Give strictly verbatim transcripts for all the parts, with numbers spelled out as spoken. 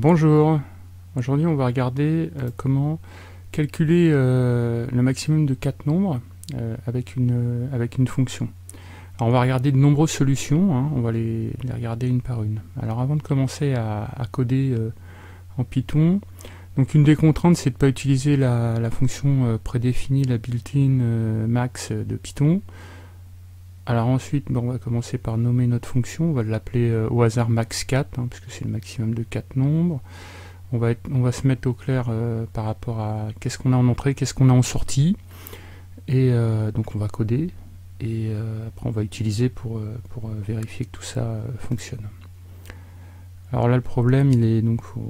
Bonjour, aujourd'hui on va regarder euh, comment calculer euh, le maximum de quatre nombres euh, avec, une, euh, avec une fonction. Alors on va regarder de nombreuses solutions, hein, on va les, les regarder une par une. Alors avant de commencer à, à coder euh, en Python, donc une des contraintes c'est de ne pas utiliser la, la fonction euh, prédéfinie, la built-in euh, max de Python. Alors ensuite, bon, on va commencer par nommer notre fonction, on va l'appeler euh, au hasard max quatre, hein, puisque c'est le maximum de quatre nombres. On va, être, on va se mettre au clair euh, par rapport à qu'est-ce qu'on a en entrée, qu'est-ce qu'on a en sortie. Et euh, donc on va coder, et euh, après on va utiliser pour, euh, pour euh, vérifier que tout ça euh, fonctionne. Alors là le problème, il est donc, euh,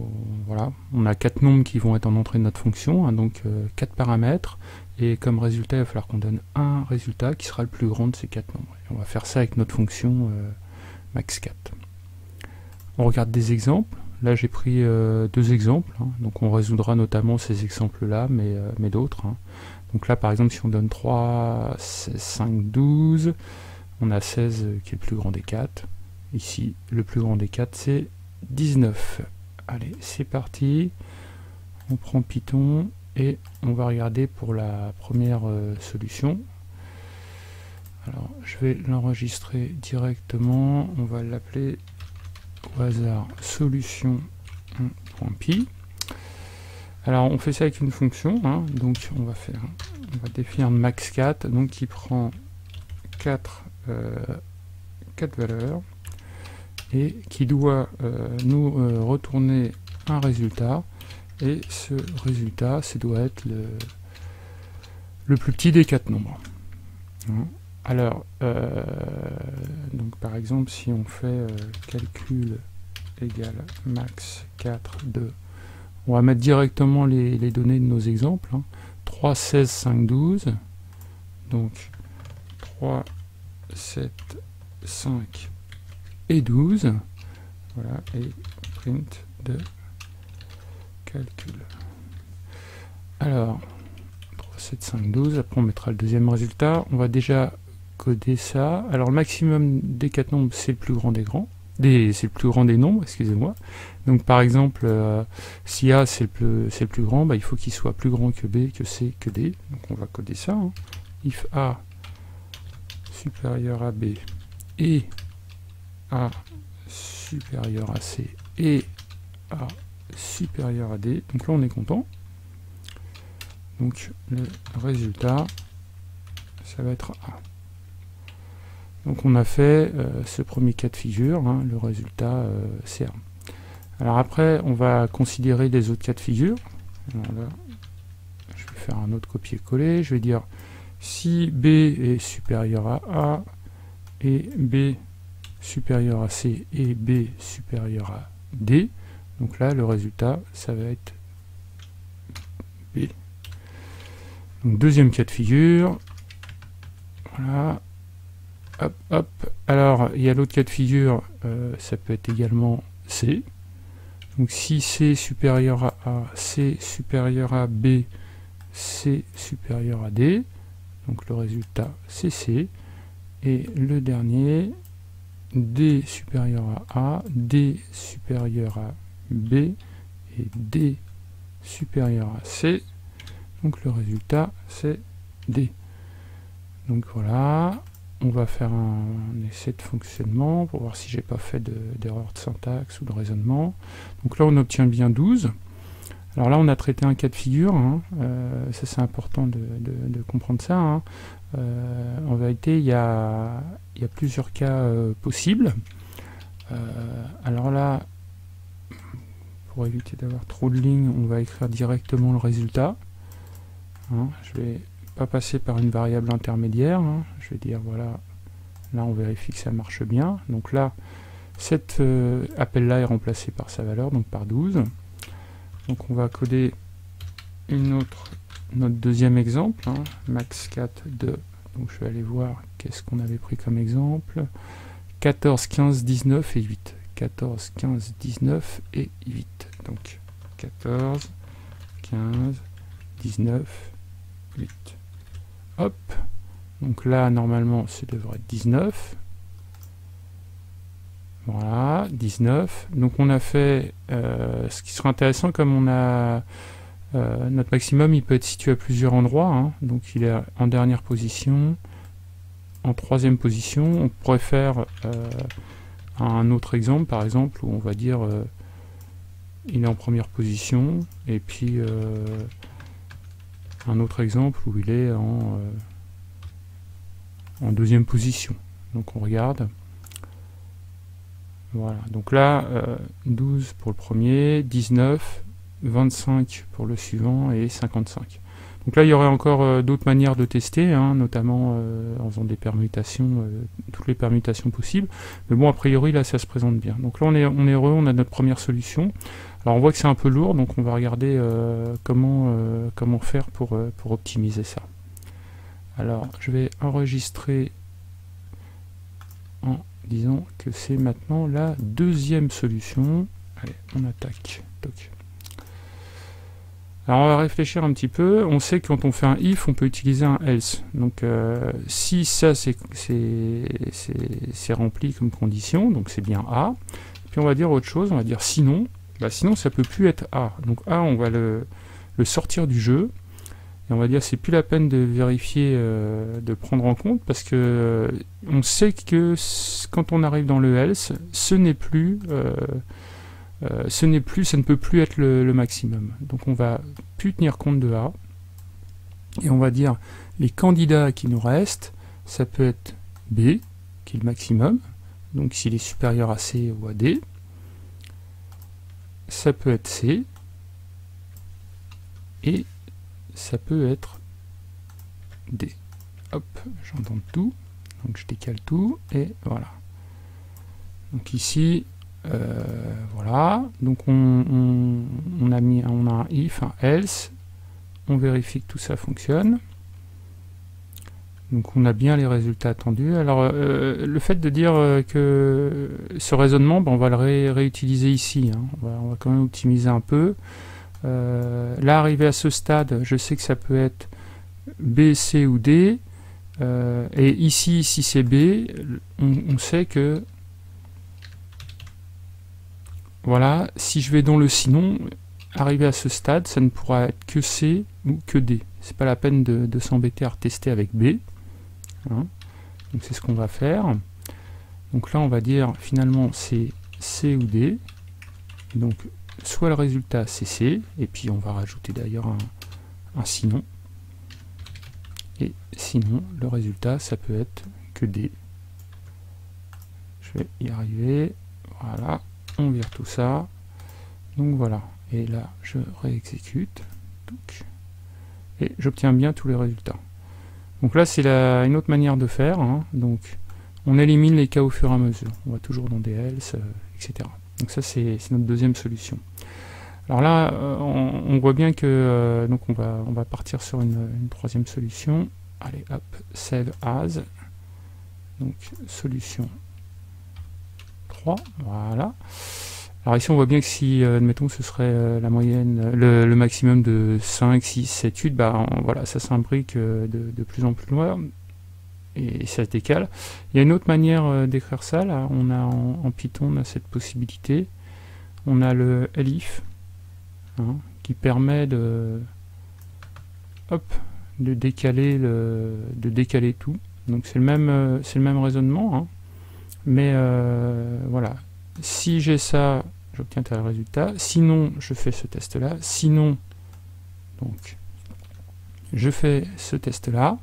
voilà, on a quatre nombres qui vont être en entrée de notre fonction, hein, donc euh, quatre paramètres. Et comme résultat, il va falloir qu'on donne un résultat qui sera le plus grand de ces quatre nombres. Et on va faire ça avec notre fonction euh, max quatre. On regarde des exemples. Là, j'ai pris euh, deux exemples. Hein. Donc, on résoudra notamment ces exemples-là, mais, euh, mais d'autres. Hein. Donc là, par exemple, si on donne trois, seize, cinq, douze, on a seize euh, qui est le plus grand des quatre. Ici, le plus grand des quatre, c'est dix-neuf. Allez, c'est parti. On prend Python. Et on va regarder pour la première euh, solution. Alors je vais l'enregistrer directement, on va l'appeler au hasard solution un point py. Alors on fait ça avec une fonction, hein, donc on va faire on va définir max quatre, donc qui prend quatre, euh, quatre valeurs et qui doit euh, nous euh, retourner un résultat. Et ce résultat, ça doit être le, le plus petit des quatre nombres. Alors, euh, donc par exemple, si on fait euh, calcul égale max quatre, deux, on va mettre directement les, les données de nos exemples. Hein. trois, seize, cinq, douze. Donc trois, sept, cinq et douze. Voilà, et print de calcul. Alors, trois, sept, cinq, douze, après on mettra le deuxième résultat. On va déjà coder ça. Alors le maximum des quatre nombres, c'est le plus grand des grands. Des, c'est le plus grand des nombres, excusez-moi. Donc par exemple, euh, si A c'est le, le plus grand, bah, il faut qu'il soit plus grand que B, que C, que D. Donc on va coder ça. Hein. If A supérieur à B et A supérieur à C et A supérieur à D, donc là on est content. Donc le résultat, ça va être A. Donc on a fait euh, ce premier cas de figure, hein, le résultat euh, c'est A. Alors après on va considérer les autres cas de figure. Alors là, je vais faire un autre copier-coller, je vais dire si B est supérieur à A et B supérieur à C et B supérieur à D. Donc là, le résultat, ça va être B. Donc, deuxième cas de figure. Voilà. Hop, hop. Alors, il y a l'autre cas de figure, euh, ça peut être également C. Donc, si C supérieur à A, C supérieur à B, C supérieur à D. Donc, le résultat, c'est C. Et le dernier, D supérieur à A, D supérieur à B et D supérieur à C, donc le résultat c'est D. Donc voilà, on va faire un, un essai de fonctionnement pour voir si j'ai pas fait d'erreur de, de syntaxe ou de raisonnement. Donc là on obtient bien douze. Alors là on a traité un cas de figure, hein. euh, ça c'est important de, de, de comprendre ça, hein. euh, en vérité il y a, y a plusieurs cas euh, possibles. Euh, alors là, pour éviter d'avoir trop de lignes, on va écrire directement le résultat. Hein, je vais pas passer par une variable intermédiaire. Hein, je vais dire, voilà, là on vérifie que ça marche bien. Donc là, cet euh, appel-là est remplacé par sa valeur, donc par douze. Donc on va coder une autre, notre deuxième exemple, hein, max quatre, deux. Donc je vais aller voir qu'est-ce qu'on avait pris comme exemple. quatorze, quinze, dix-neuf et huit. quatorze, quinze, dix-neuf et huit. Donc quatorze, quinze, dix-neuf, huit. Hop. Donc là, normalement, ça devrait être dix-neuf. Voilà. Voilà, dix-neuf. Donc on a fait euh, ce qui serait intéressant, comme on a euh, notre maximum, il peut être situé à plusieurs endroits, hein. Donc il est en dernière position, en troisième position. On pourrait faire euh, un autre exemple, par exemple, où on va dire euh, il est en première position, et puis euh, un autre exemple où il est en, euh, en deuxième position. Donc on regarde. Voilà, donc là, euh, douze pour le premier, dix-neuf, vingt-cinq pour le suivant et cinquante-cinq. Donc là, il y aurait encore euh, d'autres manières de tester, hein, notamment euh, en faisant des permutations, euh, toutes les permutations possibles. Mais bon, a priori, là, ça se présente bien. Donc là, on est, on est heureux, on a notre première solution. Alors, on voit que c'est un peu lourd, donc on va regarder euh, comment, euh, comment faire pour, euh, pour optimiser ça. Alors, je vais enregistrer en disons que c'est maintenant la deuxième solution. Allez, on attaque. Toc. Alors on va réfléchir un petit peu. On sait que quand on fait un if, on peut utiliser un else. Donc euh, si ça c'est c'est rempli comme condition, donc c'est bien A. Puis on va dire autre chose, on va dire sinon. Bah sinon ça peut plus être A. Donc A, on va le, le sortir du jeu. Et on va dire c'est plus la peine de vérifier, euh, de prendre en compte, parce que euh, on sait que quand on arrive dans le else, ce n'est plus, euh, euh, ce n'est plus, ça ne peut plus être le, le maximum. Donc on va plus tenir compte de A, et on va dire les candidats qui nous restent, ça peut être B qui est le maximum, donc s'il est supérieur à C ou à D, ça peut être C et ça peut être D. Hop, j'entends tout, donc je décale tout, et voilà. Donc ici, euh, voilà, donc on, on, on a mis, on a un if, un else, on vérifie que tout ça fonctionne. Donc on a bien les résultats attendus. Alors euh, le fait de dire euh, que ce raisonnement, ben, on va le ré réutiliser ici, hein. On va, on va quand même optimiser un peu. Euh, là, arrivé à ce stade, je sais que ça peut être B, C ou D. Euh, et ici, si c'est B, on, on sait que voilà, si je vais dans le sinon, arrivé à ce stade, ça ne pourra être que C ou que D. C'est pas la peine de, de s'embêter à retester avec B, hein. Donc c'est ce qu'on va faire. Donc là, on va dire finalement c'est C ou D. Donc soit le résultat c'est C, et puis on va rajouter d'ailleurs un, un sinon, et sinon le résultat ça peut être que D. Je vais y arriver, voilà, on vire tout ça, donc voilà, et là je réexécute, donc, et j'obtiens bien tous les résultats. Donc là c'est une autre manière de faire, hein. Donc on élimine les cas au fur et à mesure, on va toujours dans des else, euh, et cetera. Donc ça c'est notre deuxième solution. Alors là, euh, on, on voit bien que euh, donc on va on va partir sur une, une troisième solution. Allez, hop, save as. Donc solution trois, voilà. Alors ici on voit bien que si, euh, admettons, ce serait euh, la moyenne, le, le maximum de cinq, six, sept, huit, bah on, voilà, ça s'imbrique euh, de, de plus en plus loin. Et ça se décale. Il y a une autre manière d'écrire ça, là, on a en, en Python, on a cette possibilité. On a le elif, hein, qui permet de, hop, de décaler le, de décaler tout. Donc c'est le même, c'est le même raisonnement, hein. Mais euh, voilà, si j'ai ça, j'obtiens tel résultat. Sinon, je fais ce test-là. Sinon, donc, je fais ce test-là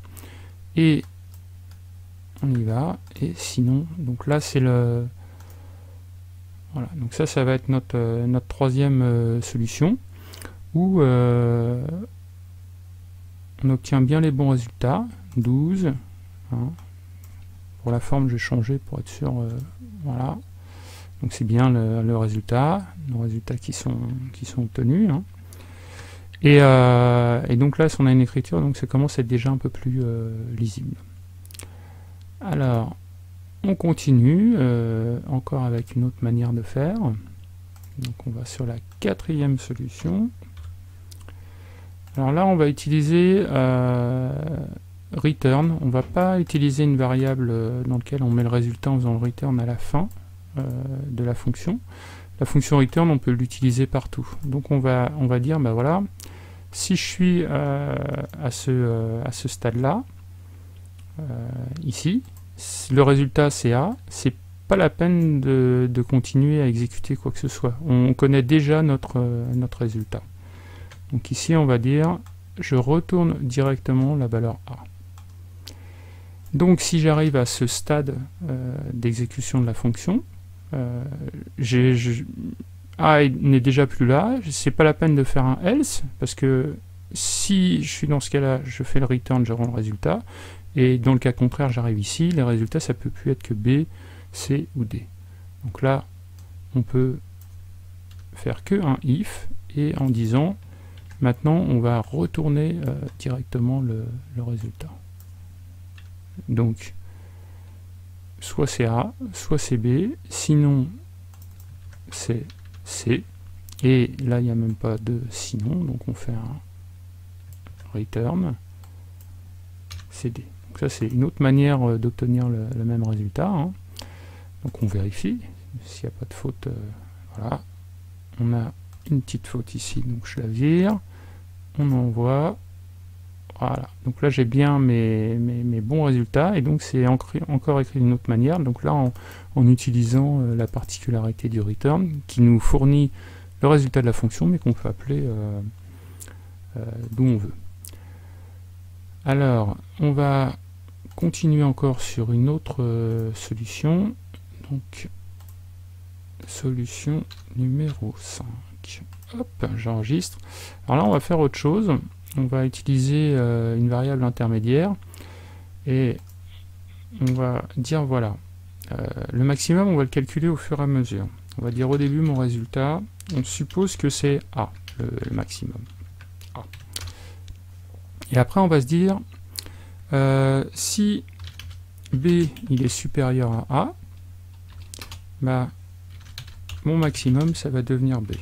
et on y va, et sinon, donc là c'est le voilà, donc ça ça va être notre euh, notre troisième euh, solution où euh, on obtient bien les bons résultats, douze, hein. Pour la forme je vais changer pour être sûr, euh, voilà, donc c'est bien le, le résultat, nos résultats qui sont qui sont obtenus, hein. Et, euh, et donc là si on a une écriture, donc ça commence à être déjà un peu plus euh, lisible. Alors, on continue, euh, encore avec une autre manière de faire. Donc on va sur la quatrième solution. Alors là, on va utiliser euh, return. On ne va pas utiliser une variable dans laquelle on met le résultat en faisant le return à la fin. euh, de la fonction. La fonction return, on peut l'utiliser partout. Donc on va, on va dire, ben voilà, si je suis euh, à ce, euh, à ce stade-là, euh, ici, le résultat c'est A, c'est pas la peine de, de continuer à exécuter quoi que ce soit. On connaît déjà notre, euh, notre résultat. Donc ici, on va dire, je retourne directement la valeur A. Donc si j'arrive à ce stade euh, d'exécution de la fonction, euh, j'ai, je, A n'est déjà plus là, c'est pas la peine de faire un else, parce que si je suis dans ce cas-là, je fais le return, je rends le résultat, et dans le cas contraire, j'arrive ici, les résultats, ça peut plus être que B, C ou D. Donc là, on peut faire que un if, et en disant, maintenant, on va retourner euh, directement le, le résultat. Donc, soit c'est A, soit c'est B, sinon c'est C, et là il n'y a même pas de sinon, donc on fait un return C D. Donc ça c'est une autre manière d'obtenir le, le même résultat, hein. Donc on vérifie s'il n'y a pas de faute, euh, voilà, on a une petite faute ici, donc je la vire, on envoie. Voilà, donc là j'ai bien mes, mes, mes bons résultats, et donc c'est encore écrit d'une autre manière, donc là en, en utilisant euh, la particularité du return, qui nous fournit le résultat de la fonction, mais qu'on peut appeler euh, euh, d'où on veut. Alors, on va continuer encore sur une autre euh, solution, donc solution numéro cinq. Hop, j'enregistre. Alors là on va faire autre chose. On va utiliser euh, une variable intermédiaire et on va dire voilà, euh, le maximum on va le calculer au fur et à mesure. On va dire au début mon résultat, on suppose que c'est A, le, le maximum. A. Et après on va se dire, euh, si B il est supérieur à A, bah, mon maximum ça va devenir B.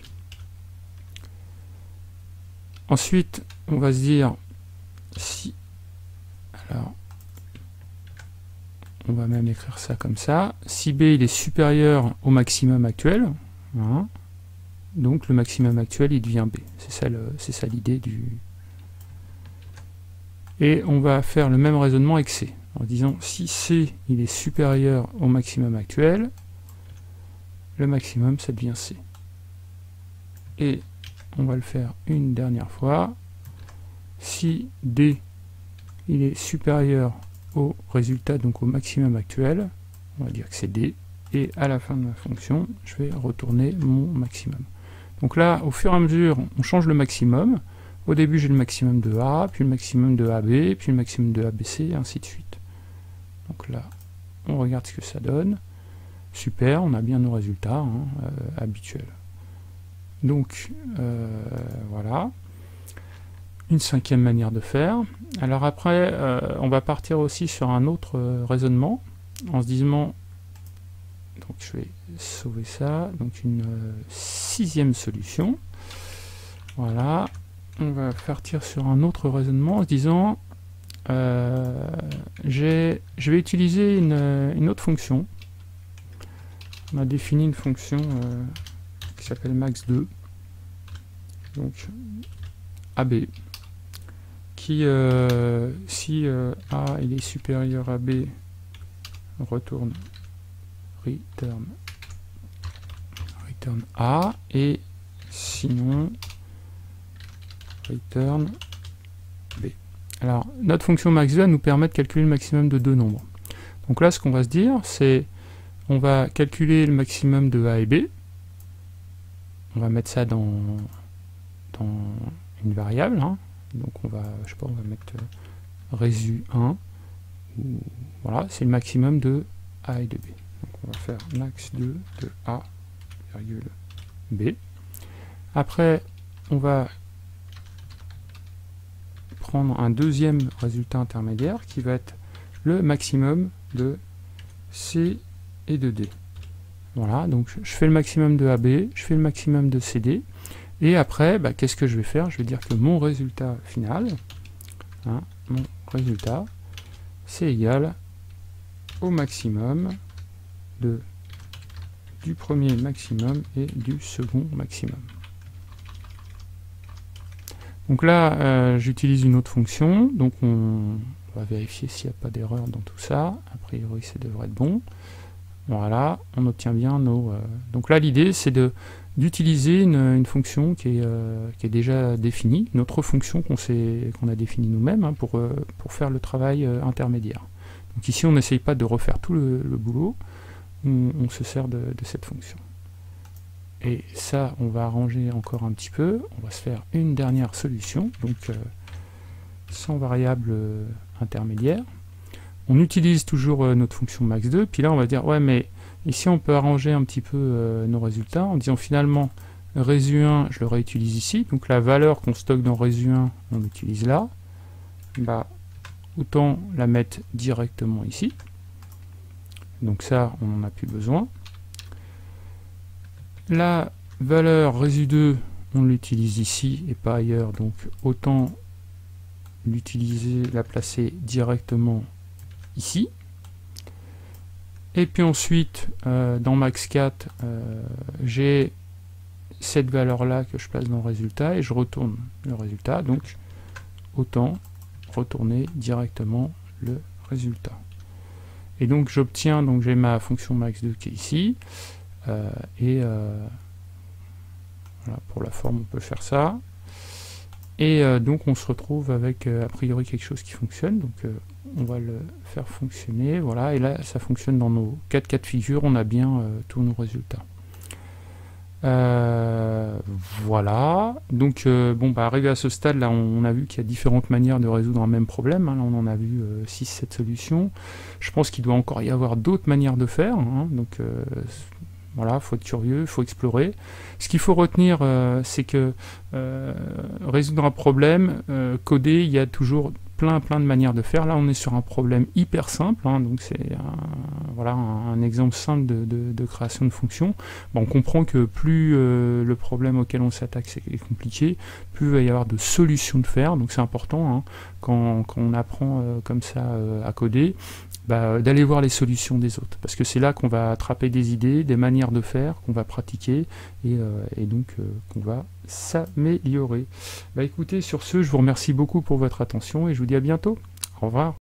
Ensuite, on va se dire si, alors, on va même écrire ça comme ça, si B il est supérieur au maximum actuel, hein, donc le maximum actuel il devient B. C'est ça, c'est ça l'idée du... Et on va faire le même raisonnement avec C, en disant si C il est supérieur au maximum actuel, le maximum ça devient C. Et on va le faire une dernière fois. Si D il est supérieur au résultat, donc au maximum actuel, on va dire que c'est D, et à la fin de ma fonction, je vais retourner mon maximum. Donc là, au fur et à mesure, on change le maximum. Au début, j'ai le maximum de A, puis le maximum de A B, puis le maximum de A B C, et ainsi de suite. Donc là, on regarde ce que ça donne. Super, on a bien nos résultats hein, euh, habituels. Donc, euh, voilà, une cinquième manière de faire. Alors après, euh, on va partir aussi sur un autre euh, raisonnement, en se disant, donc je vais sauver ça, donc une euh, sixième solution. Voilà, on va partir sur un autre raisonnement en se disant, euh, j'ai, je vais utiliser une, une autre fonction. On a défini une fonction... Euh, qui s'appelle max deux, donc A B, qui euh, si euh, A il est supérieur à B, retourne return, return A, et sinon return B. Alors notre fonction max deux elle nous permet de calculer le maximum de deux nombres. Donc là ce qu'on va se dire c'est on va calculer le maximum de A et B. On va mettre ça dans, dans une variable, hein. Donc on va, je sais pas, on va mettre résu un, où, voilà, c'est le maximum de A et de B. Donc on va faire max deux de A, virgule B. Après, on va prendre un deuxième résultat intermédiaire qui va être le maximum de C et de D. Voilà, donc je fais le maximum de A B, je fais le maximum de C D, et après, bah, qu'est-ce que je vais faire? Je vais dire que mon résultat final, hein, mon résultat, c'est égal au maximum de du premier maximum et du second maximum. Donc là, euh, j'utilise une autre fonction, donc on va vérifier s'il n'y a pas d'erreur dans tout ça. A priori, ça devrait être bon. Voilà, on obtient bien nos... Euh... Donc là, l'idée, c'est de d'utiliser une, une fonction qui est, euh, qui est déjà définie, une autre fonction qu'on s'est, qu'on a définie nous-mêmes hein, pour, euh, pour faire le travail euh, intermédiaire. Donc ici, on n'essaye pas de refaire tout le, le boulot, on, on se sert de, de cette fonction. Et ça, on va arranger encore un petit peu. On va se faire une dernière solution, donc euh, sans variable euh, intermédiaire. On utilise toujours euh, notre fonction max deux, puis là on va dire, ouais mais ici on peut arranger un petit peu euh, nos résultats en disant finalement résu un, je le réutilise ici, donc la valeur qu'on stocke dans résu un, on l'utilise là. Bah, autant la mettre directement ici. Donc ça, on n'en a plus besoin. La valeur résu deux, on l'utilise ici et pas ailleurs, donc autant l'utiliser, la placer directement ici. Et puis ensuite, euh, dans max quatre, euh, j'ai cette valeur-là que je place dans le résultat et je retourne le résultat, donc autant retourner directement le résultat. Et donc j'obtiens, donc j'ai ma fonction max deux qui est ici. Euh, et euh, voilà, pour la forme on peut faire ça et euh, donc on se retrouve avec euh, a priori quelque chose qui fonctionne, donc euh, on va le faire fonctionner, voilà, et là ça fonctionne dans nos quatre cas de figure, on a bien euh, tous nos résultats. Euh, voilà, donc euh, bon bah arrivé à ce stade là, on, on a vu qu'il y a différentes manières de résoudre un même problème, hein. Là on en a vu euh, six sept solutions, je pense qu'il doit encore y avoir d'autres manières de faire, hein. Donc euh, voilà, il faut être curieux, il faut explorer. Ce qu'il faut retenir, euh, c'est que euh, résoudre un problème, euh, coder, il y a toujours plein plein de manières de faire. Là, on est sur un problème hyper simple, hein, donc c'est un, voilà, un, un exemple simple de, de, de création de fonction. Bon, on comprend que plus euh, le problème auquel on s'attaque est compliqué, plus il va y avoir de solutions de faire, donc c'est important hein, quand, quand on apprend euh, comme ça euh, à coder. Bah, d'aller voir les solutions des autres, parce que c'est là qu'on va attraper des idées, des manières de faire, qu'on va pratiquer, et, euh, et donc euh, qu'on va s'améliorer. Bah écoutez, sur ce, je vous remercie beaucoup pour votre attention, et je vous dis à bientôt. Au revoir.